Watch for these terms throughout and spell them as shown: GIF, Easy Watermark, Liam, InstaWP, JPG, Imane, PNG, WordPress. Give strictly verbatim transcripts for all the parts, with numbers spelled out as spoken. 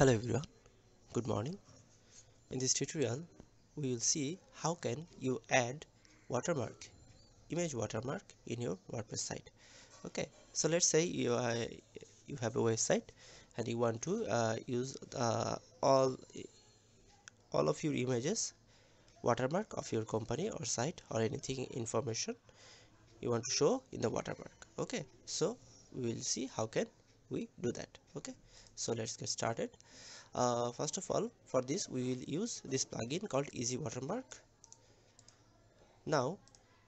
Hello everyone, good morning. In this tutorial we will see how can you add watermark, image watermark in your WordPress site. Okay, so let's say you uh, you have a website and you want to uh, use uh, all all of your images watermark of your company or site or anything information you want to show in the watermark. Okay, so we will see how can we do that. Okay, so let's get started. Uh, first of all, for this we will use this plugin called Easy Watermark. Now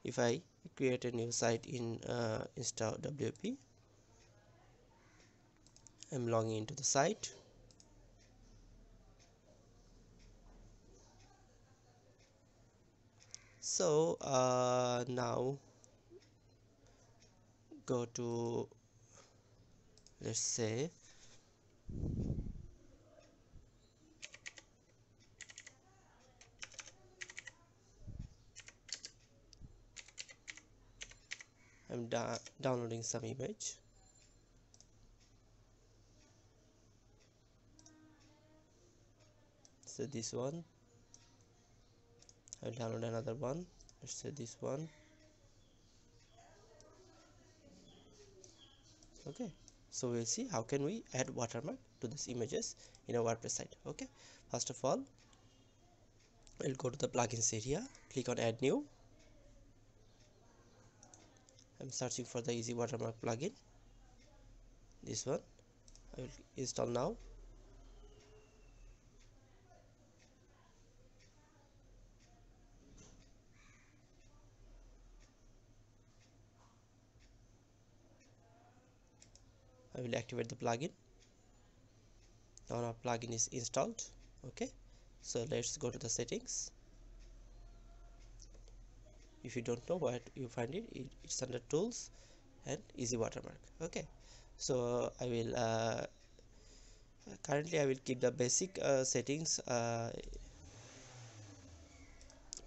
if I create a new site in uh, InstaWP, I'm logging into the site. So uh, now go to, let's say, I'm downloading some image. So this one, I'll download another one. Let's say this one. Okay, so we'll see how can we add watermark to these images in a WordPress site. Okay, first of all, we'll go to the plugins area, click on add new. I'm searching for the Easy Watermark plugin, this one. I will install now. I will activate the plugin. Now our plugin is installed. Okay, so let's go to the settings. If you don't know where you find it, it it's under tools and Easy Watermark. Okay, so I will uh, currently I will keep the basic uh, settings uh,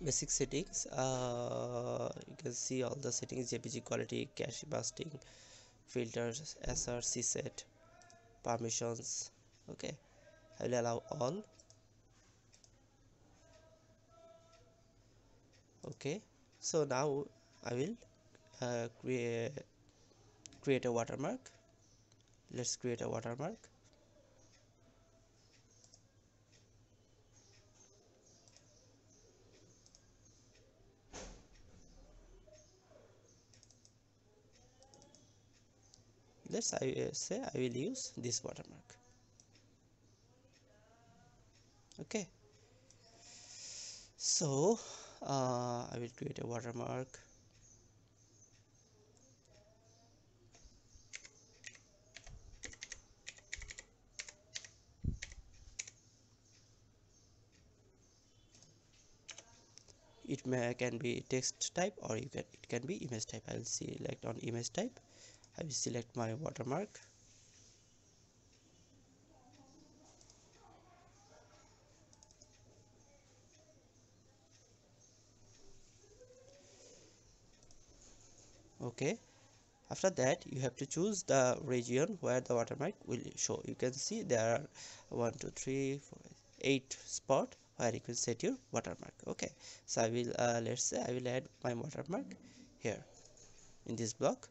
basic settings. Uh, you can see all the settings: J P G quality, cache busting, filters, S R C set, permissions. Okay, I will allow all. Okay, so now I will uh, create create a watermark. Let's create a watermark. Let's I, uh, say I will use this watermark. Okay, so uh, I will create a watermark. It may can be text type or you can it can be image type. I will select on image type. I will select my watermark. Okay, after that you have to choose the region where the watermark will show. You can see there are one, two, three, four, eight spots where you can set your watermark. Okay, so I will uh, let's say I will add my watermark here in this block.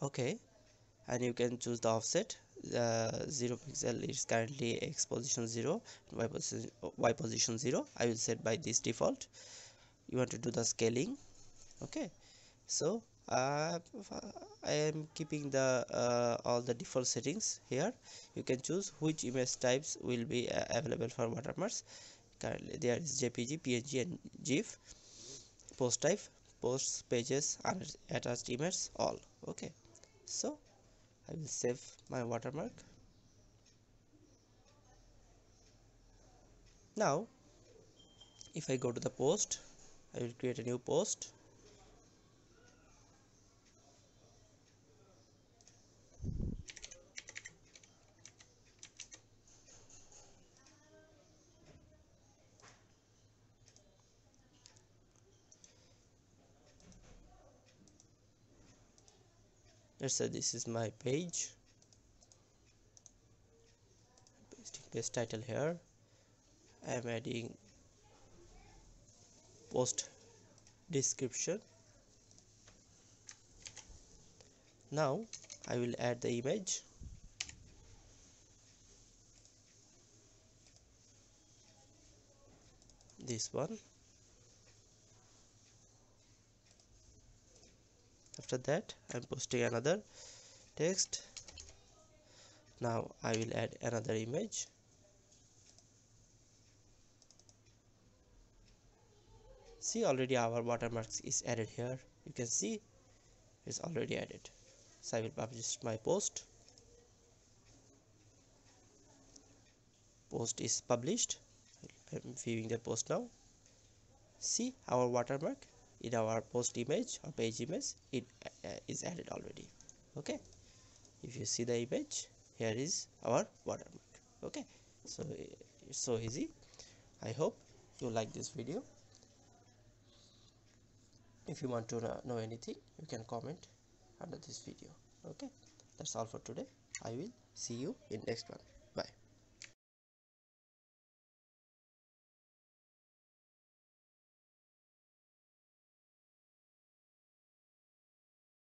Okay, and you can choose the offset. Uh, zero pixel is currently X position zero, y position, y position zero. I will set by this default. You want to do the scaling. Okay, so uh, I am keeping the uh, all the default settings here. You can choose which image types will be uh, available for watermarks. Currently there is J P G, P N G and GIF. Post type, posts, pages, attached images, all. Okay, so I will save my watermark. Now if I go to the post, I will create a new post. Let's say this is my page. page title here. I am adding post description. Now I will add the image. This one. After that, I'm posting another text. Now I will add another image. See, already our watermarks is added here. You can see it's already added. So I will publish my post. Post is published. I'm viewing the post now. See our watermark in our post image or page image. It uh, is added already. Okay. If you see the image, here is our watermark. Okay. So it's so easy. I hope you like this video. If you want to know anything, you can comment under this video. Okay. That's all for today. I will see you in next one. Bye.